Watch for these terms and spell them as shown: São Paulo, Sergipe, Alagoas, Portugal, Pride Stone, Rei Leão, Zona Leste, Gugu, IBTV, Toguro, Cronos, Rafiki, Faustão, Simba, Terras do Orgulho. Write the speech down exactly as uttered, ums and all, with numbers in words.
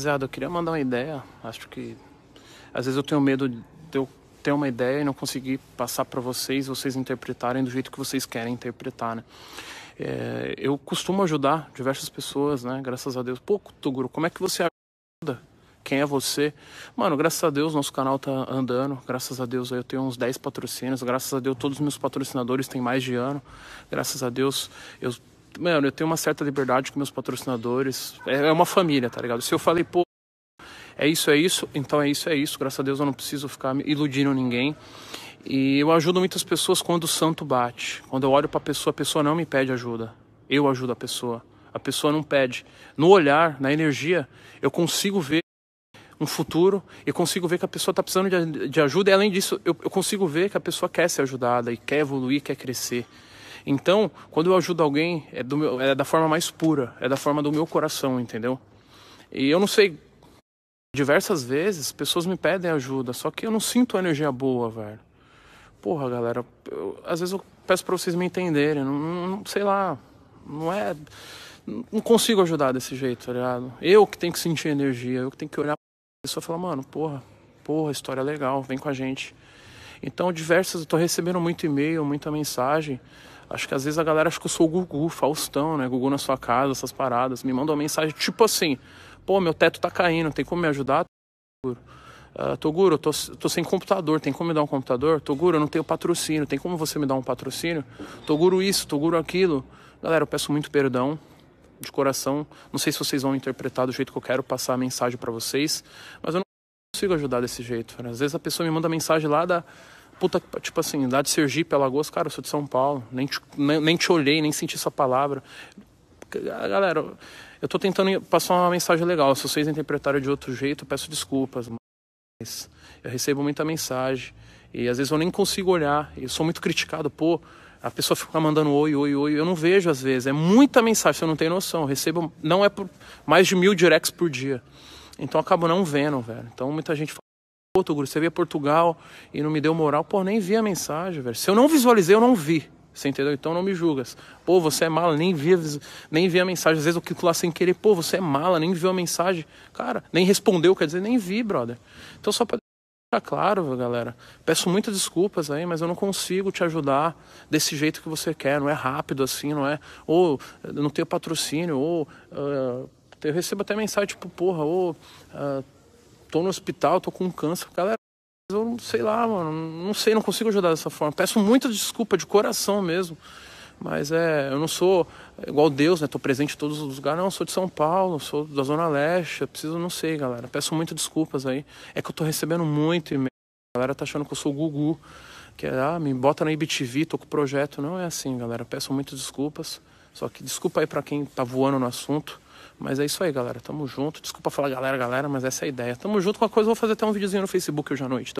Rapaziada, eu queria mandar uma ideia. Acho que às vezes eu tenho medo de eu ter uma ideia e não conseguir passar para vocês, vocês interpretarem do jeito que vocês querem interpretar, né? É, eu costumo ajudar diversas pessoas, né? Graças a Deus. Pô, Toguro, como é que você ajuda? Quem é você? Mano, graças a Deus nosso canal tá andando. Graças a Deus eu tenho uns dez patrocínios. Graças a Deus todos os meus patrocinadores têm mais de ano. Graças a Deus eu... Mano, eu tenho uma certa liberdade com meus patrocinadores. É uma família, tá ligado? Se eu falei, pô, é isso, é isso, então é isso, é isso. Graças a Deus eu não preciso ficar iludindo ninguém. E eu ajudo muitas pessoas quando o santo bate. Quando eu olho pra pessoa, a pessoa não me pede ajuda. Eu ajudo a pessoa. A pessoa não pede. No olhar, na energia, eu consigo ver um futuro, eu consigo ver que a pessoa está precisando de, de ajuda, e além disso, eu, eu consigo ver que a pessoa quer ser ajudada, e quer evoluir, quer crescer. Então, quando eu ajudo alguém, é, do meu, é da forma mais pura, é da forma do meu coração, entendeu? E eu não sei, diversas vezes, pessoas me pedem ajuda, só que eu não sinto energia boa, velho. Porra, galera, eu, às vezes eu peço para vocês me entenderem, não, não sei lá, não é... Não consigo ajudar desse jeito, tá ligado? Eu que tenho que sentir energia, eu que tenho que olhar. A pessoa fala, mano, porra, porra, história legal, vem com a gente. Então, diversas, eu tô recebendo muito e-mail, muita mensagem. Acho que às vezes a galera acha que eu sou o Gugu, Faustão, né? Gugu na sua casa, essas paradas. Me manda uma mensagem tipo assim, pô, meu teto tá caindo, tem como me ajudar? Uh, Toguro, eu tô, tô sem computador, tem como me dar um computador? Toguro, eu não tenho patrocínio, tem como você me dar um patrocínio? Toguro isso, Toguro aquilo. Galera, eu peço muito perdão. De coração, não sei se vocês vão interpretar do jeito que eu quero passar a mensagem para vocês, mas eu não consigo ajudar desse jeito. Cara. Às vezes a pessoa me manda mensagem lá da puta, tipo assim, lá de Sergipe, Alagoas, cara, eu sou de São Paulo, nem te, nem, nem te olhei, nem senti sua palavra. Galera, eu tô tentando passar uma mensagem legal, se vocês interpretarem de outro jeito, eu peço desculpas, mas eu recebo muita mensagem e às vezes eu nem consigo olhar, eu sou muito criticado, pô. A pessoa fica mandando oi, oi, oi. Eu não vejo às vezes. É muita mensagem, você não tem noção. Eu recebo, não é por mais de mil directs por dia. Então eu acabo não vendo, velho. Então muita gente fala, pô, Toguro, você via Portugal e não me deu moral. Pô, nem vi a mensagem, velho. Se eu não visualizei, eu não vi. Você entendeu? Então não me julgas. Pô, você é mala, nem vi, nem vi a mensagem. Às vezes eu clico lá sem querer. Pô, você é mala, nem viu a mensagem. Cara, nem respondeu, quer dizer, nem vi, brother. Então só pra... Tá claro, galera. Peço muitas desculpas aí, mas eu não consigo te ajudar desse jeito que você quer. Não é rápido assim, não é... Ou não tenho patrocínio, ou... Uh, eu recebo até mensagem tipo, porra, ou... Uh, tô no hospital, tô com câncer. Galera, eu não sei lá, mano. Não sei, não consigo ajudar dessa forma. Peço muitas desculpas, de coração mesmo. Mas é... Eu não sou igual Deus, né? Tô presente em todos os lugares. Não, eu sou de São Paulo, sou da Zona Leste. Eu preciso, não sei, galera. Peço muitas desculpas aí. É que eu tô recebendo muito e-mail. A galera tá achando que eu sou o Gugu. Que é, ah, me bota na I B T V, tô com o projeto. Não é assim, galera. Peço muitas desculpas. Só que desculpa aí pra quem tá voando no assunto. Mas é isso aí, galera. Tamo junto. Desculpa falar galera, galera, mas essa é a ideia. Tamo junto com a coisa. Vou fazer até um videozinho no Facebook hoje à noite.